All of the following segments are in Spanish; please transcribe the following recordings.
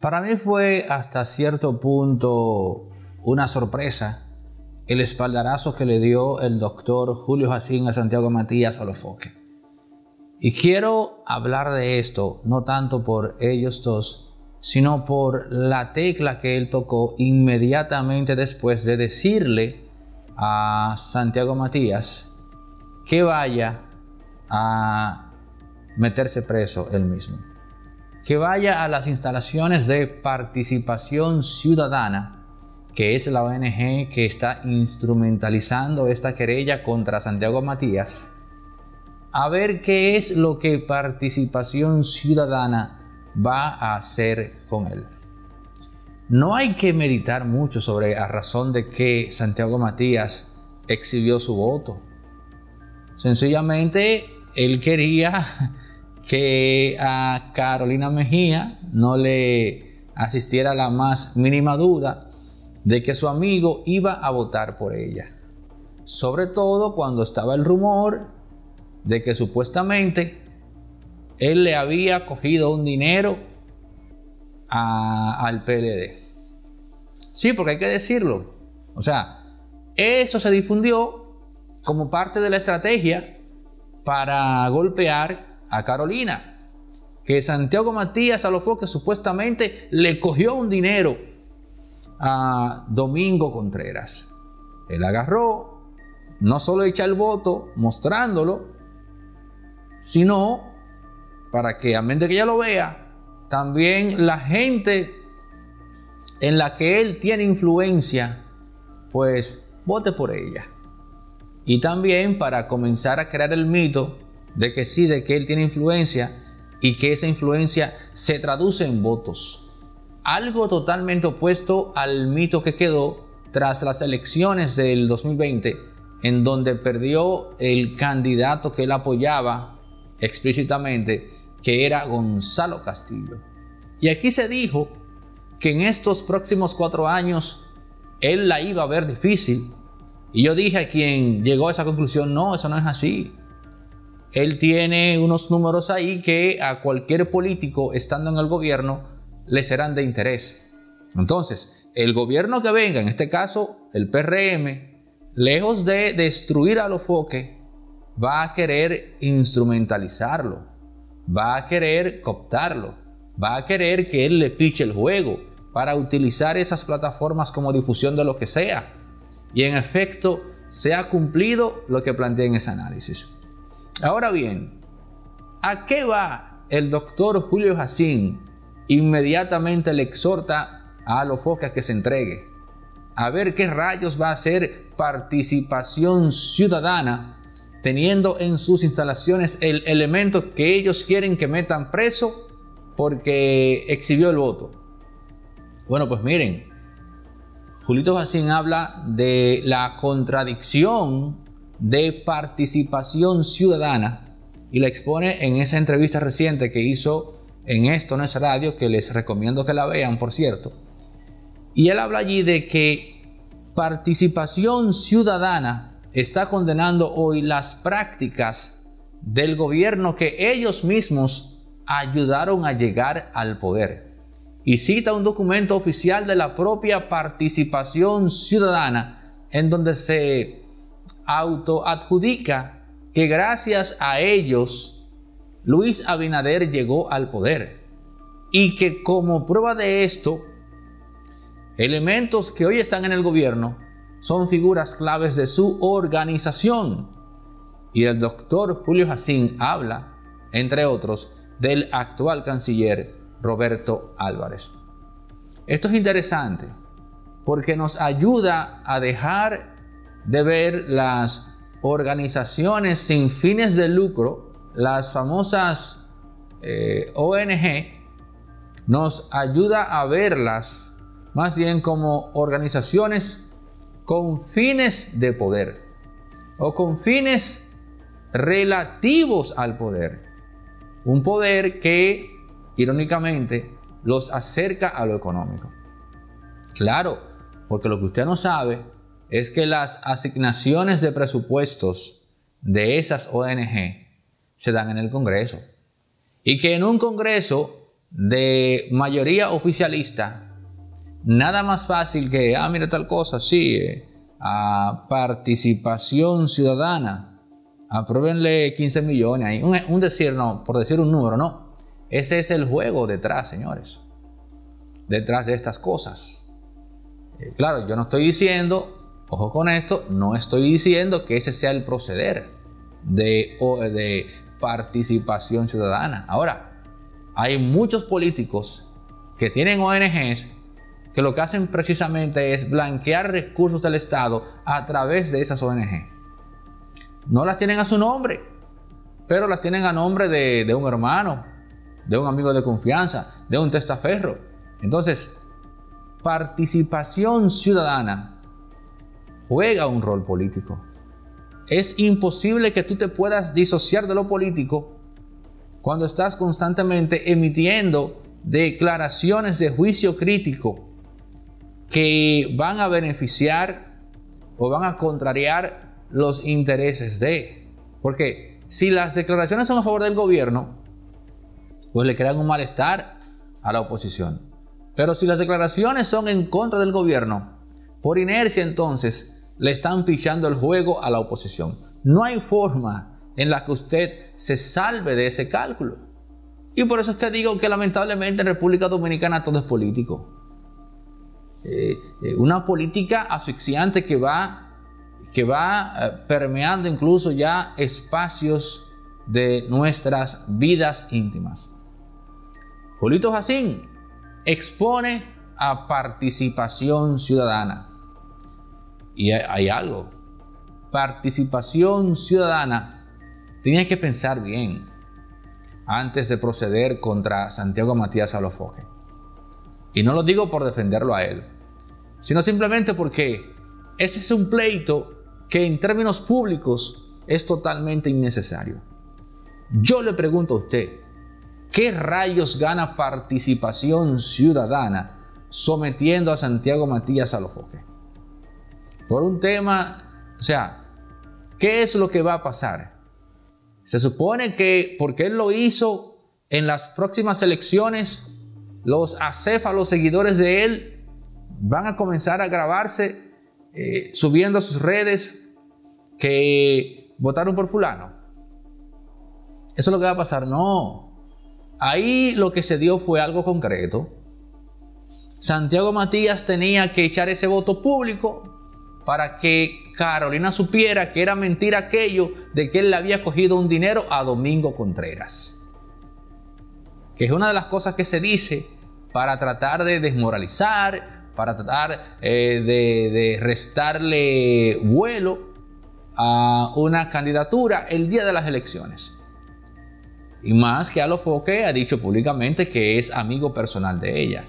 Para mí fue hasta cierto punto una sorpresa el espaldarazo que le dio el doctor Julio Hazim a Santiago Matías Alofoke. Y quiero hablar de esto, no tanto por ellos dos, sino por la tecla que él tocó inmediatamente después de decirle a Santiago Matías que vaya a meterse preso él mismo, que vaya a las instalaciones de Participación Ciudadana, que es la ONG que está instrumentalizando esta querella contra Santiago Matías, a ver qué es lo que Participación Ciudadana va a hacer con él. No hay que meditar mucho sobre la razón de que Santiago Matías exhibió su voto. Sencillamente, él quería que a Carolina Mejía no le asistiera la más mínima duda de que su amigo iba a votar por ella. Sobre todo cuando estaba el rumor de que supuestamente él le había cogido un dinero al PLD. Sí, porque hay que decirlo. O sea, eso se difundió como parte de la estrategia para golpear a Carolina, que Santiago Matías Alofoke supuestamente le cogió un dinero a Domingo Contreras. Él agarró, no solo echa el voto mostrándolo, sino para que, a menos de que ella lo vea, también la gente en la que él tiene influencia, pues vote por ella. Y también para comenzar a crear el mito de que sí, de que él tiene influencia y que esa influencia se traduce en votos. Algo totalmente opuesto al mito que quedó tras las elecciones del 2020, en donde perdió el candidato que él apoyaba explícitamente, que era Gonzalo Castillo. Y aquí se dijo que en estos próximos 4 años él la iba a ver difícil. Y yo dije a quien llegó a esa conclusión, no, eso no es así. Él tiene unos números ahí que a cualquier político estando en el gobierno le serán de interés. Entonces, el gobierno que venga, en este caso el PRM, lejos de destruir a Alofoke, va a querer instrumentalizarlo, va a querer cooptarlo, va a querer que él le piche el juego para utilizar esas plataformas como difusión de lo que sea. Y en efecto, se ha cumplido lo que planteé en ese análisis. Ahora bien, ¿a qué va el doctor Julio Hazim? Inmediatamente le exhorta a Alofoke que se entregue. A ver qué rayos va a hacer Participación Ciudadana teniendo en sus instalaciones el elemento que ellos quieren que metan preso porque exhibió el voto. Bueno, pues miren, Julio Hazim habla de la contradicción de Participación Ciudadana y la expone en esa entrevista reciente que hizo en Esto no es radio, que les recomiendo que la vean, por cierto. Y él habla allí de que Participación Ciudadana está condenando hoy las prácticas del gobierno que ellos mismos ayudaron a llegar al poder. Y cita un documento oficial de la propia Participación Ciudadana en donde se autoadjudica que gracias a ellos Luis Abinader llegó al poder y que como prueba de esto, elementos que hoy están en el gobierno son figuras claves de su organización. Y el doctor Julio Hazim habla, entre otros, del actual canciller Roberto Álvarez. Esto es interesante porque nos ayuda a dejar de ver las organizaciones sin fines de lucro, las famosas ONG, nos ayuda a verlas más bien como organizaciones con fines de poder o con fines relativos al poder. Un poder que irónicamente los acerca a lo económico. Claro, porque lo que usted no sabe es que las asignaciones de presupuestos de esas ONG se dan en el Congreso y que en un Congreso de mayoría oficialista, nada más fácil que, mira tal cosa, sí, a Participación Ciudadana, apruébenle 15 millones ahí, un decir, no, por decir un número, no. Ese es el juego detrás, señores, detrás de estas cosas. Claro, yo no estoy diciendo, ojo con esto, no estoy diciendo que ese sea el proceder de Participación Ciudadana. Ahora, hay muchos políticos que tienen ONGs que lo que hacen precisamente es blanquear recursos del Estado a través de esas ONG. No las tienen a su nombre, pero las tienen a nombre de un hermano, de un amigo de confianza, de un testaferro. Entonces, Participación Ciudadana juega un rol político. Es imposible que tú te puedas disociar de lo político cuando estás constantemente emitiendo declaraciones de juicio crítico que van a beneficiar o van a contrariar los intereses de. Porque si las declaraciones son a favor del gobierno, pues le crean un malestar a la oposición. Pero si las declaraciones son en contra del gobierno, por inercia entonces le están pichando el juego a la oposición. No hay forma en la que usted se salve de ese cálculo. Y por eso es que digo que lamentablemente en República Dominicana todo es político. Una política asfixiante que va permeando incluso ya espacios de nuestras vidas íntimas. Julio Hazim expone a Participación Ciudadana. Y hay algo, Participación Ciudadana tenía que pensar bien antes de proceder contra Santiago Matías Alofoke. Y no lo digo por defenderlo a él, sino simplemente porque ese es un pleito que en términos públicos es totalmente innecesario. Yo le pregunto a usted, ¿qué rayos gana Participación Ciudadana sometiendo a Santiago Matías Alofoke? Por un tema, o sea, ¿qué es lo que va a pasar? Se supone que, porque él lo hizo en las próximas elecciones, los acéfalos seguidores de él van a comenzar a grabarse subiendo a sus redes que votaron por fulano. ¿Eso es lo que va a pasar? No. Ahí lo que se dio fue algo concreto. Santiago Matías tenía que echar ese voto público para que Carolina supiera que era mentira aquello de que él le había cogido un dinero a Domingo Contreras. Que es una de las cosas que se dice para tratar de desmoralizar, para tratar de restarle vuelo a una candidatura el día de las elecciones. Y más que Alofoke ha dicho públicamente que es amigo personal de ella.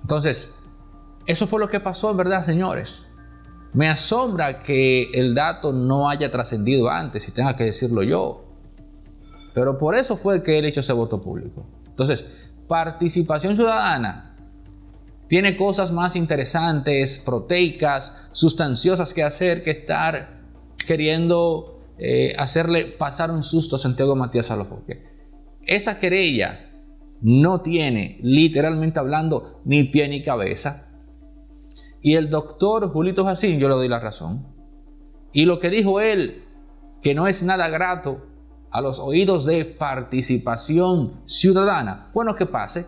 Entonces, eso fue lo que pasó, ¿verdad, señores? Me asombra que el dato no haya trascendido antes y tenga que decirlo yo. Pero por eso fue que él hizo ese voto público. Entonces, Participación Ciudadana tiene cosas más interesantes, proteicas, sustanciosas que hacer que estar queriendo hacerle pasar un susto a Santiago Matías Alofoke. Esa querella no tiene, literalmente hablando, ni pie ni cabeza. Y el doctor Julio Hazim, yo le doy la razón. Y lo que dijo él, que no es nada grato a los oídos de Participación Ciudadana, bueno, que pase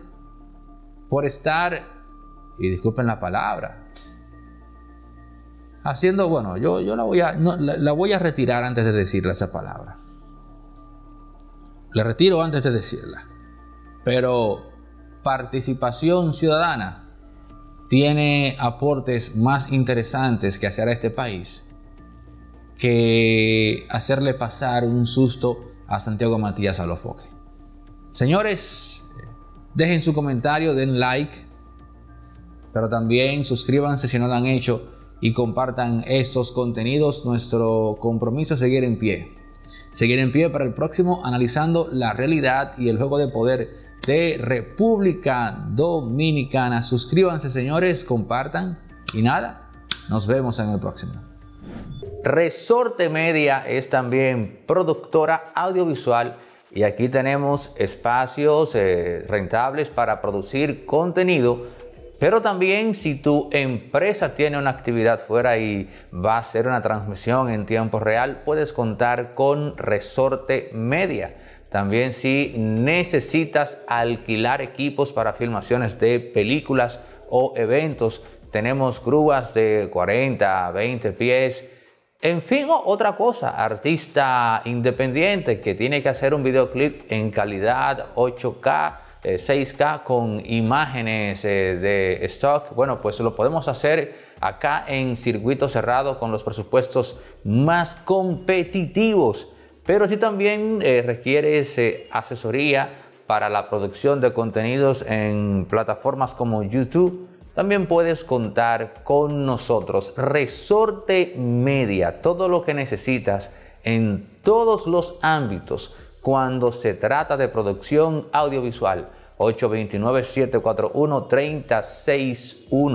por estar, y disculpen la palabra, haciendo, bueno, yo la voy a retirar antes de decirle esa palabra. La retiro antes de decirla. Pero Participación Ciudadana tiene aportes más interesantes que hacer a este país que hacerle pasar un susto a Santiago Matías Alofoke. Señores, dejen su comentario, den like, pero también suscríbanse si no lo han hecho y compartan estos contenidos. Nuestro compromiso es seguir en pie para el próximo, analizando la realidad y el juego de poder de República Dominicana. Suscríbanse, señores, compartan y nada, nos vemos en el próximo. Resorte Media es también productora audiovisual y aquí tenemos espacios rentables para producir contenido. Pero también si tu empresa tiene una actividad fuera y va a hacer una transmisión en tiempo real, puedes contar con Resorte Media. También si necesitas alquilar equipos para filmaciones de películas o eventos, tenemos grúas de 40, 20 pies. En fin, otra cosa, artista independiente que tiene que hacer un videoclip en calidad 8K, 6K con imágenes de stock, bueno, pues lo podemos hacer acá en circuito cerrado con los presupuestos más competitivos. Pero si también requieres asesoría para la producción de contenidos en plataformas como YouTube, también puedes contar con nosotros. Resorte Media, todo lo que necesitas en todos los ámbitos cuando se trata de producción audiovisual. 829-741-3061.